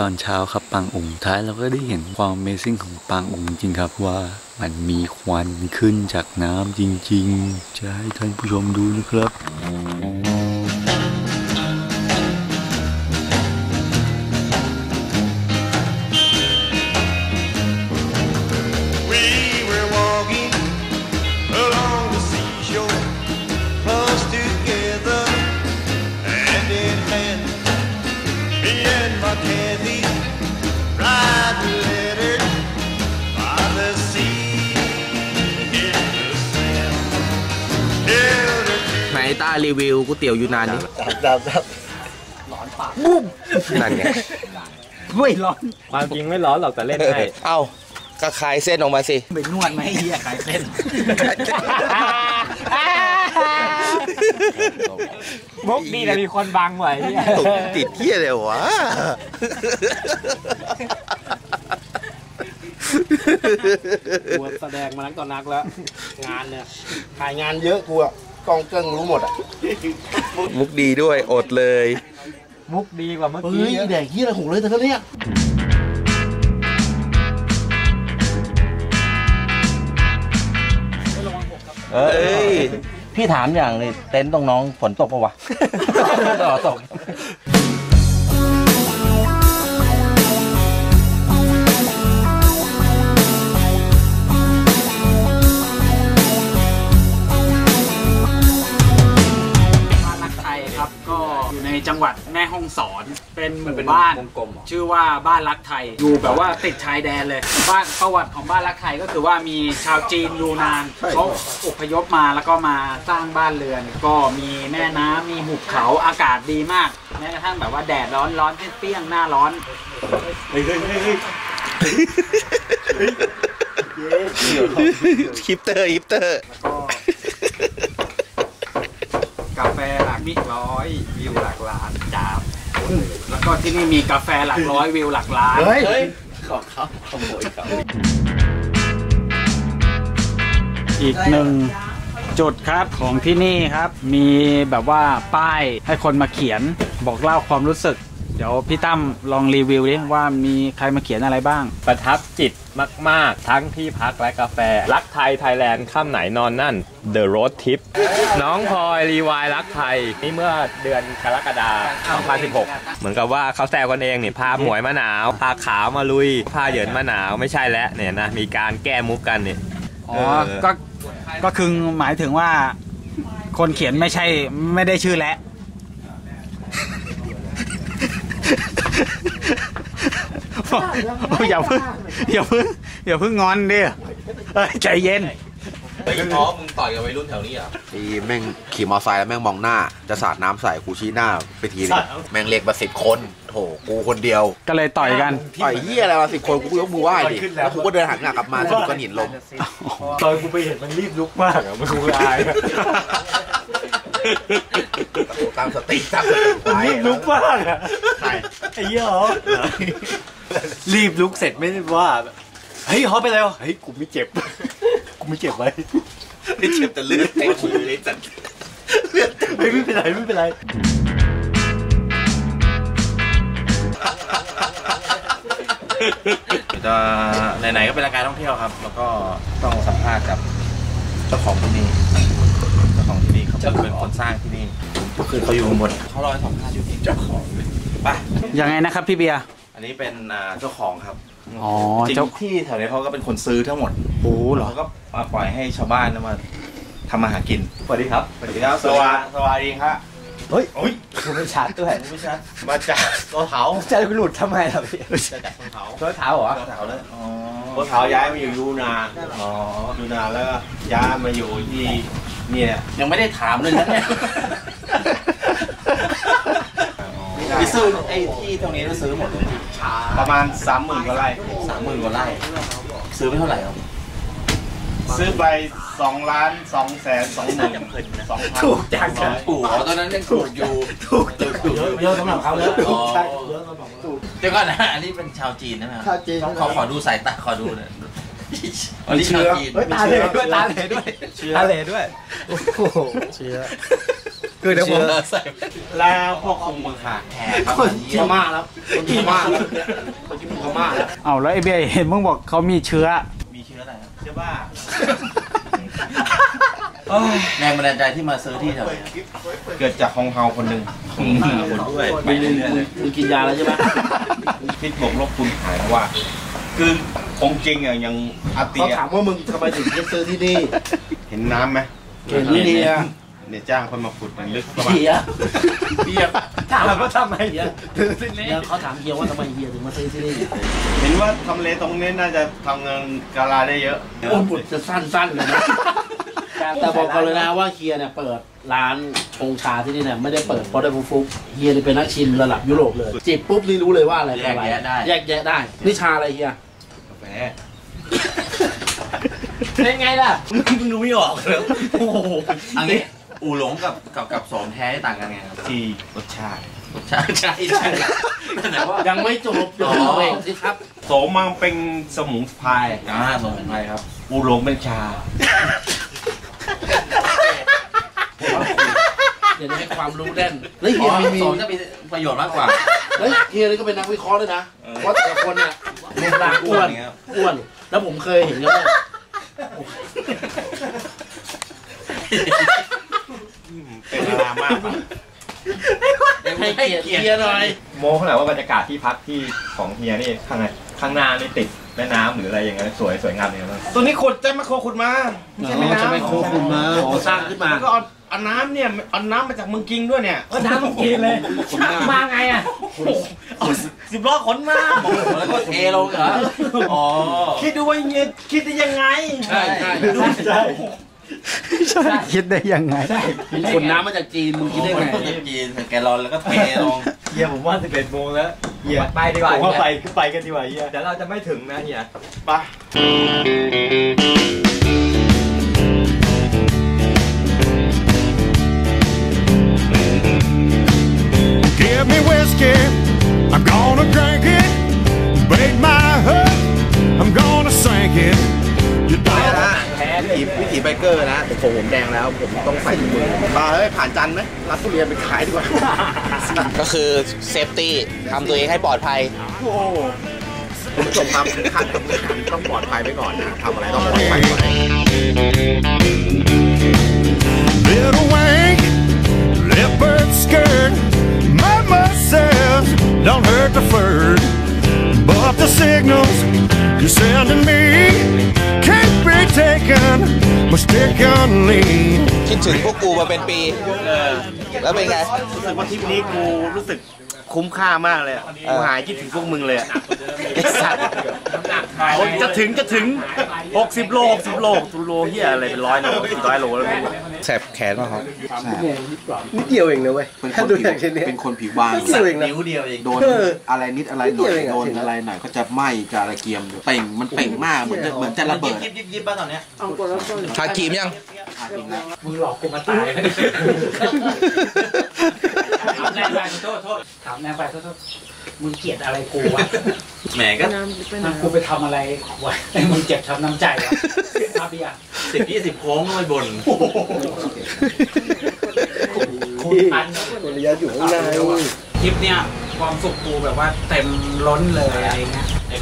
ตอนเช้าครับปางอุ๋งท้ายเราก็ได้เห็นความ Amazing ของปางอุ๋งจริงครับว่ามันมีควันขึ้นจากน้ำจริงๆจะให้ท่านผู้ชมดูนะครับตารีวิวก๋วยเตี๋ยวยูนานนี่ร้อนปากบุ้มนั่นไงไม่ร้อนความจริงไม่ร้อนหรอกแต่เล่นให้เอ้าก็คลายเส้นออกมาสิไปนวดไหมเฮียคลายเส้นมุกดีแต่มีคนบังไว้ติดเที่ยเลยวะกลัวแสดงมานักต่อนักแล้วงานเนี่ยถ่ายงานเยอะกลัวกองเกิ้งรู้หมดอ่ะมุกดีด้วยอดเลยมุกดีกว่าเมื่อกี้แดกยี่อะไรหงเลยแต่ก็เรียกเอ้ยพี่ถามอย่างเลยเต็นท์ตรงน้องฝนตกปะวะตกในจังหวัดแม่ฮ่องสอนเป็นหมู่บ้านชื่อว่าบ้านรักไทยอยู่แบบว่าติดชายแดนเลยบ้านประวัติของบ้านรักไทยก็คือว่ามีชาวจีนยูนานเขาอพยพมาแล้วก็มาสร้างบ้านเรือนก็มีแม่น้ำมีหุบเขาอากาศดีมากแม้กระทั่งแบบว่าแดดร้อนร้อนเปรี้ยงหน้าร้อนฮิปเตอร์ฮิปเตอร์กาแฟหลักร้อยวิวหลักล้านจามแล้วก็ที่นี่มีกาแฟหลักร้อยวิวหลักล้านเฮ้ยของเขาขโมยเขาอีกหนึ่งจุดครับของที่นี่ครับมีแบบว่าป้ายให้คนมาเขียนบอกเล่าความรู้สึกเดี๋ยวพี่ตั้มลองรีวิวดิว่ามีใครมาเขียนอะไรบ้างประทับจิตมากๆทั้งที่พักและกาแฟรักไทยไทยแลนด์ข้ามไหนนอนนั่น The Road Trip น้องพลอยรีวายรักไทยนี่เมื่อเดือนกรกฎาคม 2016เหมือนกับว่าเขาแซวกันเองเนี่ยพาหมวยมาหนาวพาขาวมาลุยพาเหยินมาหนาวไม่ใช่แล้วเนี่ยนะมีการแก้มุกกันเนี่ยอ๋อก็คือหมายถึงว่าคนเขียนไม่ได้ชื่อและอย่าเพิ่งงอนดิใจเย็นไอ้ท้อมึงต่อยกับวัยรุ่นแถวนี้อ่ะทีแม่งขี่มอเตอร์ไซค์แล้วแม่งมองหน้าจะสาดน้ำใส่กูชี้หน้าไปทีนึงแม่งเรียกมา10 คนโถกูคนเดียวก็เลยต่อยกันต่อยเหี้ยอะไรมา10 คนกูยกมือไหว้ดิแล้วกูก็เดินหันหน้ากลับมาถูกก้อนหินล้มตอนกูไปเห็นมันรีบลุกมากมันกูอายตามสติรีบลุกมากอ่ะไอ้เหี้ยรีบลุกเสร็จไม่ได้ว่าเฮ้ยฮอปไปแล้วเฮ้ยกูไม่เจ็บไว้ไม่เจ็บแต่เลือดเต็มมือเลยจัดเลือดไม่เป็นไรจะไหนๆก็เป็นรายการท่องเที่ยวครับแล้วก็ต้องสัมภาษณ์กับเจ้าของที่นี่เขาเป็นคนสร้างที่นี่ก็คือเขาอยู่ข้างบนเขาลอย2 ท่าอยู่ที่เจ้าของไปยังไงนะครับพี่เบียร์อันนี้เป็นเจ้าของครับอ๋อจริงที่แถวนี้เขาก็เป็นคนซื้อทั้งหมดโอ้เหรอก็มาปล่อยให้ชาวบ้านมาทำมาหากินสวัสดีครับสวัสดีครับสวัสดีครับเฮ้ยคุณไม่ชัดด้วยไม่ชัดมาจากตัวเถาจะหลุดทำไมล่ะพี่จะจากตัวเถาเหรอตัวเถาเลยอ๋อตัวเถาย้ายมาอยู่ยูนานอ๋อยูนานแล้วก็ย้ายมาอยู่ที่นี่ยังไม่ได้ถามเลยนะเนี่ยพี่ซื้อไอ้ที่ตรงนี้เราซื้อหมดเลยประมาณ 30,000 กว่าไร่ 30,000 กว่าไร่ซื้อไปเท่าไหร่ครับซื้อไป2,220,000 ถูกจังถูกอ๋อตอนนั้นยังถูกอยู่ถูกเยอะสำหรับเขาเลยถูกเดี๋ยวก่อนนะอันนี้เป็นชาวจีนใช่ไหมชาวจีนขอดูสายตาขอดูเลยเชื้อตาเหล่ด้วยตาเหล่ด้วยโอ้โหเชื้อ คือเดี๋ยวผมแล้วพวกองค์มังค่ะแหมคนที่มาแล้วคนที่มาแล้วคนที่พม่าแล้วเอาแล้วไอเบียเห็นมึงบอกเขามีเชื้ออะไรนะเชื้อบ้าแรงบันดาลใจที่มาซื้อที่แถวนี้เกิดจากของเฮาคนหนึ่งของหน้าคนด้วยไปเรื่อยเลยมึงกินยาแล้วใช่ไหมพิษบวกลบคุณหายว่าคือองค์จริงอ่ะยังอาเตียเขาถามว่ามึงทำไมถึงมาซื้อที่นี่เห็นน้ำไหมเห็นนี่เนี่ยเนี่ยจ้างคนมาขุดมันลึกเฮียถามว่าทำไมเฮียถึงที่นี่เขาถามเฮียว่าทำไมเฮียถึงมาซื้อที่นี่เห็นว่าทำเลตรงนี้น่าจะทำเงินกาลาได้เยอะอุ้มบุตรจะสั้นๆเลยนะแต่บอกเขาเลยนะว่าเฮียเนี่ยเปิดร้านชงชาที่นี่เนี่ยไม่ได้เปิดเพราะได้ฟุกเฮียเป็นนักชิมระดับยุโรปเลยจิบปุ๊บนี่รู้เลยว่าอะไรแยกแยะได้แยกแยะได้นี่ชาอะไรเฮียกาแฟเป็นไงล่ะมึงดูไม่ออกเลยโอ้โหอันนี้อูหลงกับสมแท้ต่างกันไงครับที่รสชาติใช่แต่ว่ายังไม่จบต่อสิครับสมมังเป็นสมุนไพรสมุนไพรครับอูหลงเป็นชาเดี๋ยวให้ความรู้แน่นแล้วเฮียมีสมจะมีประโยชน์มากกว่าแล้วเฮียนี่ก็เป็นนักวิเคราะห์ด้วยนะว่าแต่ละคนเนี่ยรูปร่างอ้วนแล้วผมเคยเห็นแล้วเป็นเวลามากให้เกียร์หน่อยโม้เขาหน่อยว่าบรรยากาศที่พักที่ของเฮียนี่ข้างหน้านี่ติดแม่น้ำหรืออะไรอย่างเงี้ยสวยงามเลยนะตัวนี้ขุดจะไม่โคขุดมาไม่ใช่แม่น้ำจะไม่โคขุดมาสร้างขึ้นมาก็เอาน้ำเนี่ยเอาน้ำมาจากเมืองกิงด้วยเนี่ยก็น้ำเมืองกิงเลยมาไงอ่ะเอา10 ล้อขนมาแล้วก็เทลงเหรออ๋อคิดดูว่าเงี้ยคิดได้ยังไงใช่คิดได้ยังไงขนน้ำมาจากจีนมึงคิดได้ไงจีนแกลอนแล้วก็เทลงเฮียผมว่า11 โมงแล้วเฮียไปดีกว่าผมว่าไปกันดีกว่าเฮียเดี๋ยวเราจะไม่ถึงนะเฮียไปGive me whiskey, I'm gonna drink it. Break my heart, I'm gonna sink it. ยุดตายนะวิถีไบเกอร์นะผมแดงแล้วผมต้องใส่ถุงมือมาเฮ้ยผ่านจันไหมรับทุเรียนไปขายดีกว่าก็คือเซฟตี้ทำตัวเองให้ปลอดภัยคุณผู้ชมครับขันต้องปลอดภัยไปก่อนนะทำอะไรต้องปลอดภัยก่อน Little wing, leopard skirt.Don't hurt the flirt, but the signals you're sending me can't be taken mistakenly. คิดถึงพวกกูมาเป็นปีแล้วเป็นไงรู้สึกว่าทริปนี้กูรู้สึกคุ้มค่ามากเลยกูหายคิดถึงพวกมึงเลยไอ้สัตว์จะถึง60 โลเฮียอะไรเป็น100 โลแล้วแสบแขนมากครับนิดเดียวเองนะเว้ยถ้าดูอย่างเช่นนี้เป็นคนผิวบางนิ้วเดียวเองโดนอะไรนิดอะไรหน่อยโดนอะไรหน่อยก็จะไหม้จะอะไรเกียมเป่งมันเป่งมากเหมือนจะระเบิดยิบบ้างตอนเนี้ยทาครีมยังมึงหลอกกูมาตายถามแนวไปโทษมึงเกลียดอะไรกูวะแหมก็กูไปทำอะไรวะไอ้มึงเจ็บช้ำน้ำใจวะอาบีย10-20 โค้งก็ไม่บ่นคุณอันคุณระยะอยู่ข้างในคลิปเนี้ยความสุขกูแบบว่าเต็มล้นเลยอะไรเงี้ยไอ้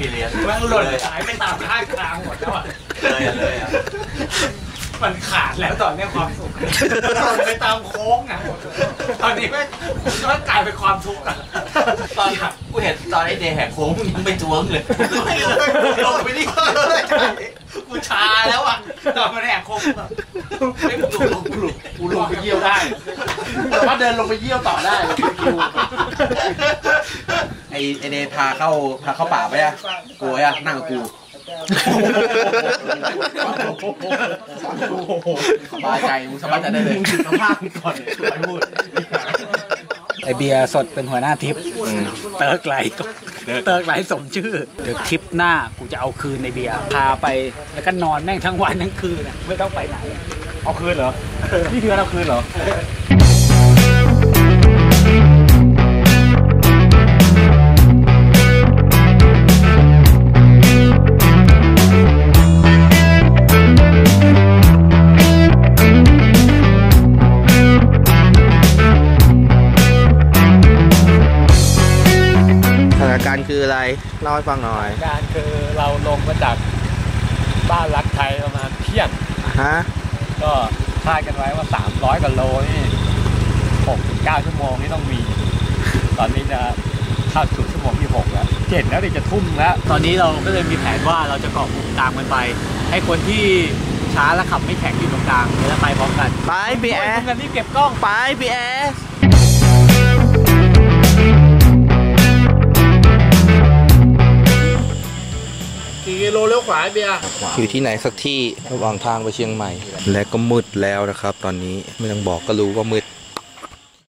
กิเลสแม่งหล่นหายไปตามข้างทางหมดแล้วอ่ะเลยอ่ะมันขาดแล้วตอนนี้ความสุขตอนไปตามโค้งอ่ะตอนนี้แม่งกลายเป็นความทุกข์อ่ะตอนหักกูเห็นตอนไอ้เดย์แหกโค้งมึงยังไปจ้วงเลยลงไปนี่กูชาแล้วอ่ะตอนมันแหกโค้งไม่ถูกลงไปเยี่ยวได้แต่ว่าเดินลงไปเยี่ยวต่อได้ไอ้เดย์พาเข้าป่าไปอ่ะกลัวอ่ะนั่งกับกูสบายใจมึงสบายใจได้เลยสัมภาษณ์ก่อนพูดไอเบียร์สดเป็นหัวหน้าทริปเติร์กไหลสมชื่อเดี๋ยวทริปหน้ากูจะเอาคืนไอเบียร์พาไปแล้วก็นอนแม่งทั้งวันทั้งคืนนะไม่ต้องไปไหนเอาคืนเหรอนี่คือเอาคืนเหรอ คืออะไรเล่าให้ฟังหน่อยการคือเราลงมาจากบ้านรักไทยประมาณเที่ยงฮะก็คาดกันไว้ว่า300กว่าโลนี่ 6-9 ชั่วโมงนี่ต้องมีตอนนี้จะเข้าสู่ชั่วโมงที่6แล้ว7แล้วเดี๋ยวจะทุ่มแล้วตอนนี้เราก็เลยมีแผนว่าเราจะเกาะกลุ่มตามกันไปให้คนที่ช้าและขับไม่แข็งอยู่ตรงกลางแล้วไปพร้อมกันไปบีแอสกันที่เก็บกล้องไปบีแอสกี่กิโลเลี้ยวขวาเบียร์อยู่ที่ไหนสักที่ระหว่างทางไปเชียงใหม่และก็มืดแล้วนะครับตอนนี้ไม่ต้องบอกก็รู้ว่ามืด